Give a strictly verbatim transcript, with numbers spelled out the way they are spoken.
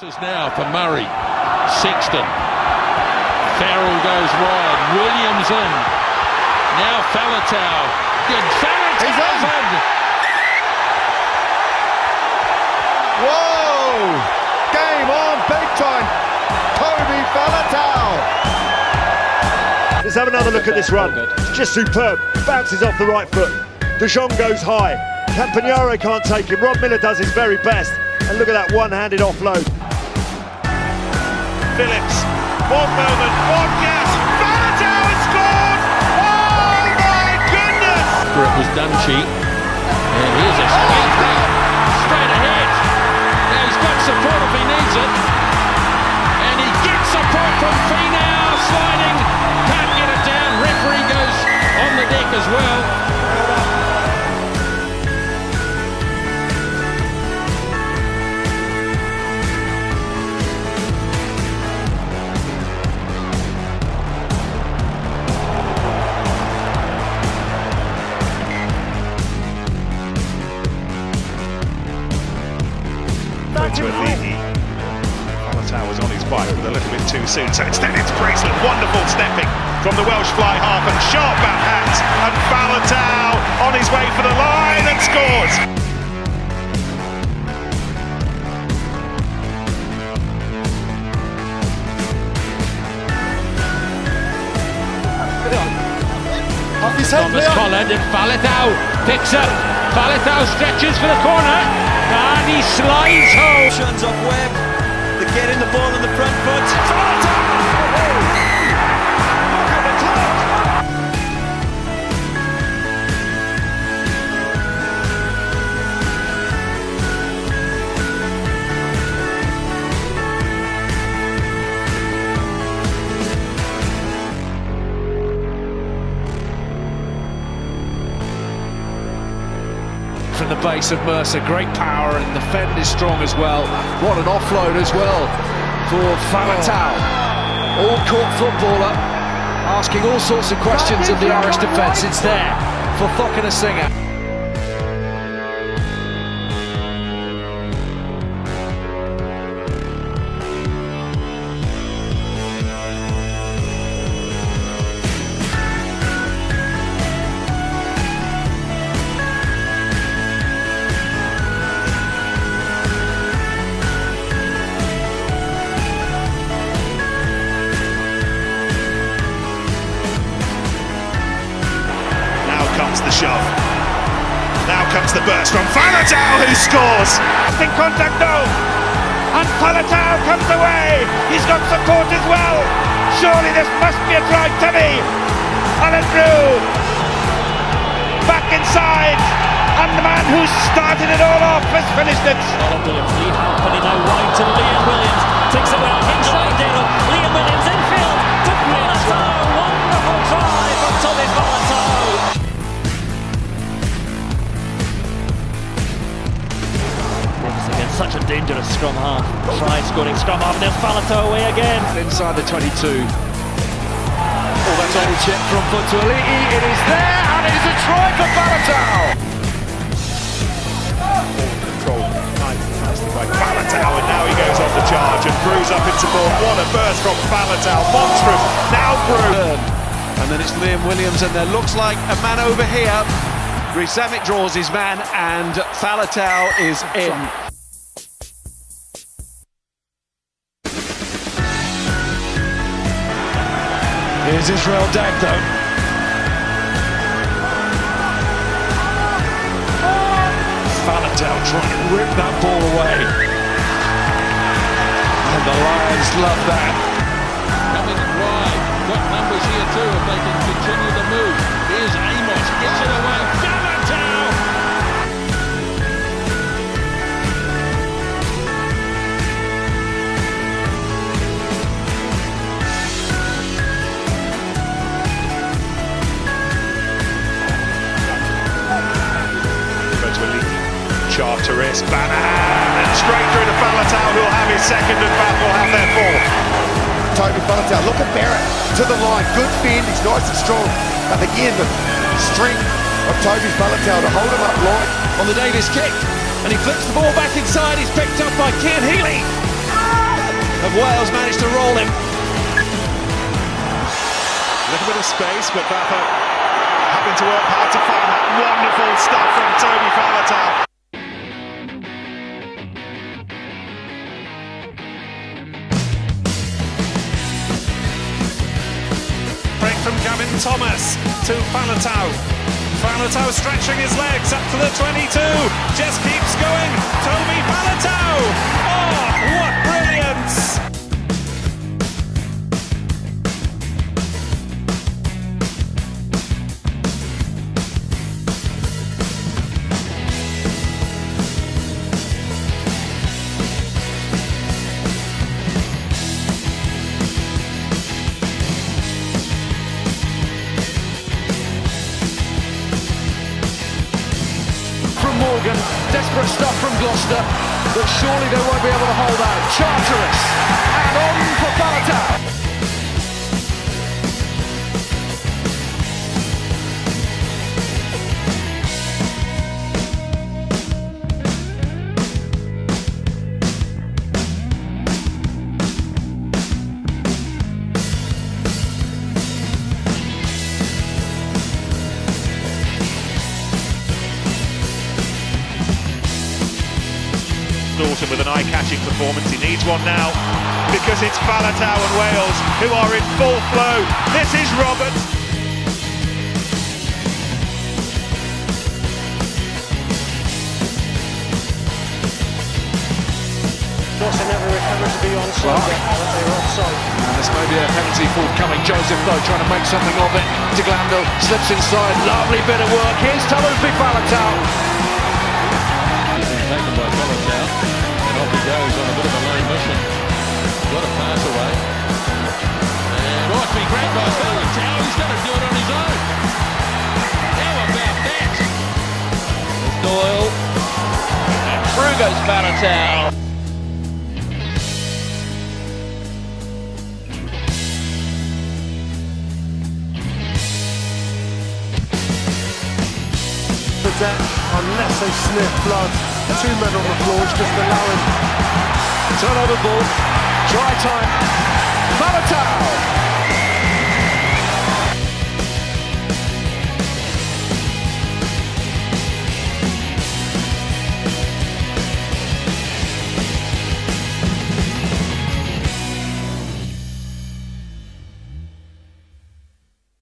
Pieces now for Murray, Sexton, Farrell goes wide, Williams in, now Faletau, good, Faletau's in! Whoa! Game on big time, Toby Faletau! Let's have another look at this run, it's just superb, bounces off the right foot, De Jong goes high, Campagnaro can't take him, Rob Miller does his very best. And look at that one-handed offload. Phillips, one moment, one gas, Faletau has scored! Oh my goodness! It was Dungy, and here's a sweet kick, straight ahead. Now he's got support if he needs it. And he gets support from Finau, sliding, can't get it down, referee goes on the deck as well. To Aliti. Faletau was on his bike but a little bit too soon, so instead it's Priestland. Wonderful stepping from the Welsh fly half and sharp at hands, and Faletau on his way for the line and scores. Off his head, Thomas Collard, and Faletau picks up. Faletau stretches for the corner. And he slides home. Shons off Webb. They're getting the ball on the front foot. Faletau! Look at the clock! From the base of Mercer, great power, and the fend is strong as well. What an offload as well for Faletau. All-court footballer, asking all sorts of questions of the Irish defence. It's there for Faletau Singer. The shove. Now comes the burst from Faletau, who scores. In contact though, and Faletau comes away. He's got support as well. Surely this must be a try to me. Alan Drew back inside, and the man who started it all off has finished it. Not a brilliant lead, but no right to Liam Williams. Takes it well, hits right down. Liam Williams infield to Faletau. Wonderful try from Toby Faletau. Such a dangerous scrum half. Try scoring scrum half, and then Faletau away again. Inside the twenty-two. Oh, that's only chip from foot to Aliti. It is there, and it is a try for Faletau. Ball control, nicely by Faletau, and now he goes off the charge and Brew's up into ball. What a burst from Faletau. Monstrous. Now Brew. And then it's Liam Williams, and there looks like a man over here. Grisamek draws his man, and Faletau is in. Here's Israel Dagg though. Faletau trying to rip that ball away. And the Lions love that. Coming wide. Got numbers here too if they can continue the move. Here's Amos. Gets it away. Faletau! Charteris, Banahan, and straight through to Faletau, who'll have his second, and Bath will have their fourth. Toby Faletau, look at Barrett, to the line, good bend, he's nice and strong. And again, the strength of Toby Faletau to hold him up long. On the Davis kick, and he flips the ball back inside, he's picked up by Ken Healy. Wales managed to roll him. A little bit of space, but Bafa having to work hard to find that wonderful stuff from Toby Faletau. Break from Gavin Thomas to Faletau. Faletau stretching his legs up to the twenty-two. Just keeps going. Toby Faletau. Oh, what brilliance! Desperate stuff from Gloucester, but surely they won't be able to hold out. Charteris, and on for Faletau. With an eye-catching performance, he needs one now because it's Faletau and Wales who are in full flow. This is Roberts. Gloucester never recovered to be onside. They were offside. And this may be a penalty forthcoming. Joseph though trying to make something of it. De Glanville slips inside. Lovely bit of work. Here's Taulupe Faletau. Taken by Faletau, and off he goes on a bit of a lame mission. Got a pass away, and oh, it's been grabbed by Faletau. He's going to do it on his own. How about that? There's Doyle, and through goes Faletau. Unless they sniff blood. Two men on the floor, it's just allowing. Turnover ball, try time, Faletau!